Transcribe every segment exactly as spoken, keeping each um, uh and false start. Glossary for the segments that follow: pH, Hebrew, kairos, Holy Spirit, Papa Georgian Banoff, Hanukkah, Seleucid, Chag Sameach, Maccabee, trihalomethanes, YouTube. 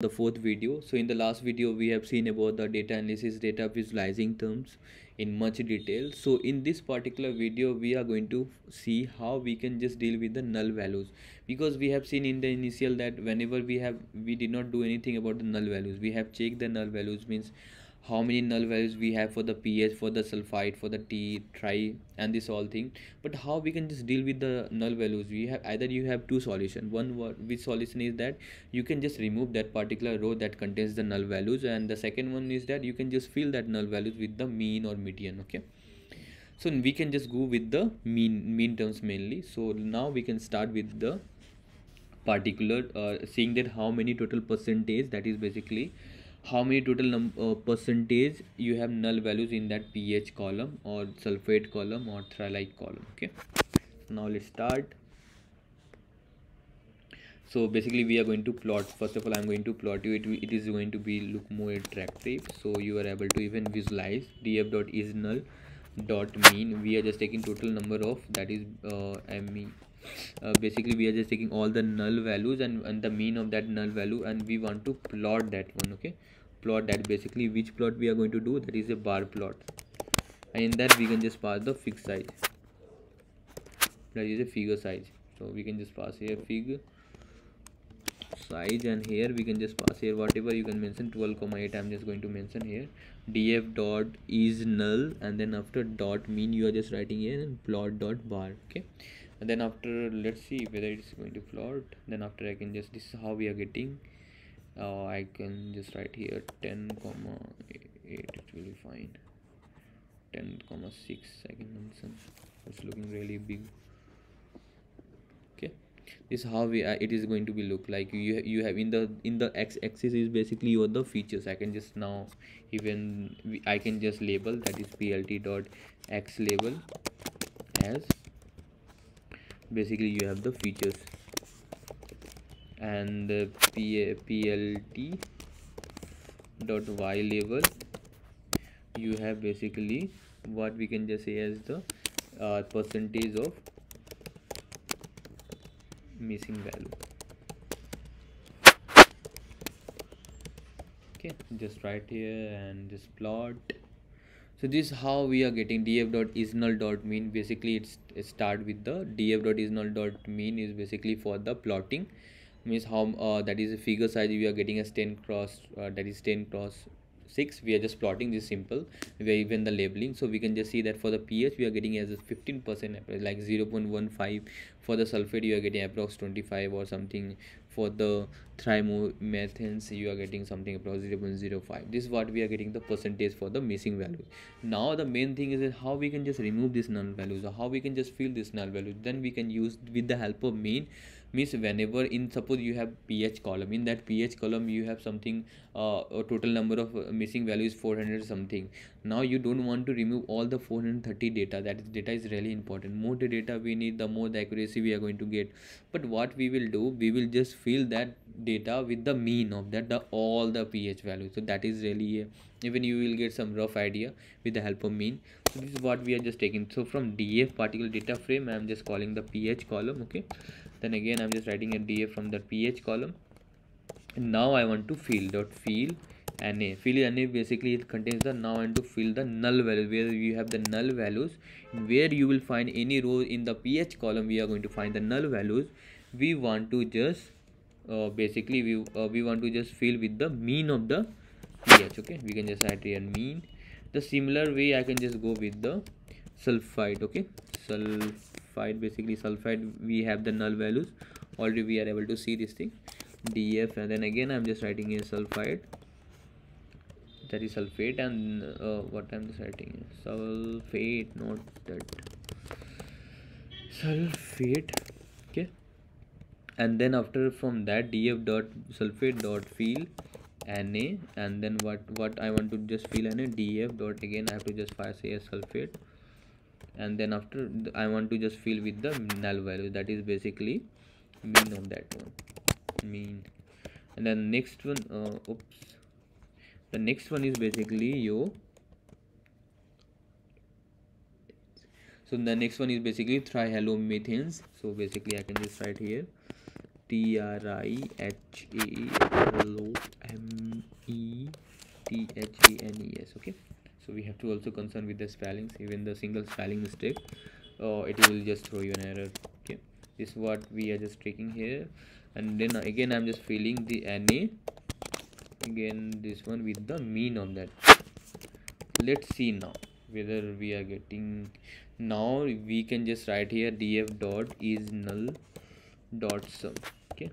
The fourth video. So in the last video we have seen about the data analysis, data visualizing terms in much detail. So in this particular video we are going to see how we can just deal with the null values, because we have seen in the initial that whenever we have we did not do anything about the null values. We have checked the null values, means how many null values we have for the pH, for the sulfide, for the T, tri, and this all thing. But how we can just deal with the null values? We have either you have two solutions. One which solution is that you can just remove that particular row that contains the null values, and the second one is that you can just fill that null values with the mean or median. Okay, so we can just go with the mean mean terms mainly. So now we can start with the particular uh, seeing that how many total percentage, that is basically how many total num uh, percentage you have null values in that pH column or sulfate column or trilite column. Okay, now let's start. So basically we are going to plot. First of all, I'm going to plot you. It, it is going to be look more attractive, so you are able to even visualize df dot is null dot mean. We are just taking total number of, that is uh, me Uh, basically we are just taking all the null values and, and the mean of that null value, and we want to plot that one. Okay, plot that, basically which plot we are going to do, that is a bar plot, and in that we can just pass the fig size, that is a figure size. So we can just pass here fig size, and here we can just pass here whatever you can mention, twelve comma eight. I'm just going to mention here df dot is null, and then after dot mean you are just writing here and plot dot bar. Okay, and then after, let's see whether it's going to plot. Then after I can just, this is how we are getting. uh, I can just write here ten comma eight, it will be fine. Ten comma six I can mention, it's looking really big. Okay, this is how we uh, it is going to be look like. You you have in the in the x-axis is basically your the features. I can just now even we, I can just label, that is plt dot x label as, basically you have the features, and the plt dot y label you have basically what we can just say as the uh, percentage of missing value. Okay, just write here and just plot. So this is how we are getting df dot is null dot mean. Basically it's, it start with the df dot is null dot mean is basically for the plotting, means how uh, that is a figure size we are getting as ten cross uh, that is ten cross six. We are just plotting this simple. We are even the labeling, so we can just see that for the pH we are getting as a fifteen percent like zero point one five. For the sulfate you are getting approx twenty-five or something. For the trihalomethanes you are getting something approx zero point zero five. This is what we are getting the percentage for the missing value. Now the main thing is that how we can just remove this null values, or how we can just fill this null value. Then we can use with the help of mean. Means whenever in, suppose you have pH column, in that pH column you have something uh, a total number of missing values four hundred something. Now you don't want to remove all the four hundred thirty data. That data is really important. More the data we need, the more the accuracy we are going to get. But what we will do, we will just fill that data with the mean of that the all the pH values. So that is really a, even you will get some rough idea with the help of mean. So this is what we are just taking. So from df particular data frame I am just calling the pH column. Okay, then again I'm just writing a df from the pH column, and now I want to fill dot fill na. Fill na basically it contains the, now and to fill the null value, where you have the null values, where you will find any row in the pH column we are going to find the null values. We want to just uh, basically we uh, we want to just fill with the mean of the pH. Okay, we can just write here mean. The similar way I can just go with the sulfide. Okay, sulfide, basically sulfide we have the null values already, we are able to see this thing df, and then again I'm just writing here sulfide, that is sulfate, and uh, what I'm just writing here sulfate, not that sulfate. Okay, and then after from that df dot sulfate dot fill na, and then what what I want to just fill na df dot, again I have to just pass here sulfate, and then after I want to just fill with the null value, that is basically mean of that one mean. And then next one uh, oops the next one is basically your so the next one is basically trihalomethanes. So basically I can just write here T R I H A L O M E T H A N E S. Okay, so we have to also concern with the spellings. Even the single spelling mistake, oh, it will just throw you an error. Okay, this is what we are just taking here, and then again I'm just filling the N A again, this one with the mean of that. Let's see now whether we are getting. Now we can just write here df dot is null dot sum. Okay,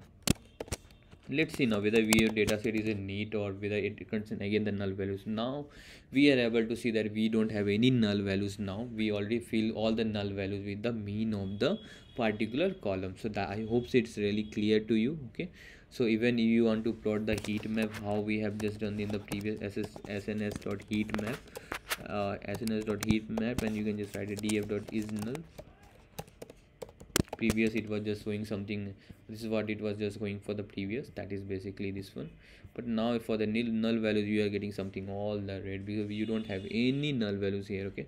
let's see now whether your data set is in neat or whether it contains again the null values. Now we are able to see that we don't have any null values. Now we already fill all the null values with the mean of the particular column. So that, I hope it's really clear to you. Okay, so even if you want to plot the heat map, how we have just done in the previous S N S dot heat map, uh, S N S dot heat map, and you can just write a df dot is null. Previous it was just showing something. This is what it was just going for the previous, that is basically this one. But now for the nil null values you are getting something all the red, because you don't have any null values here. Okay,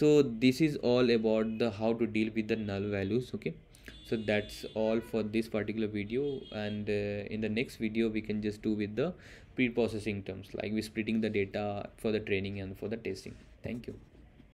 so this is all about the how to deal with the null values. Okay, so that's all for this particular video, and uh, in the next video we can just do with the pre-processing terms, like we splitting the data for the training and for the testing. Thank you.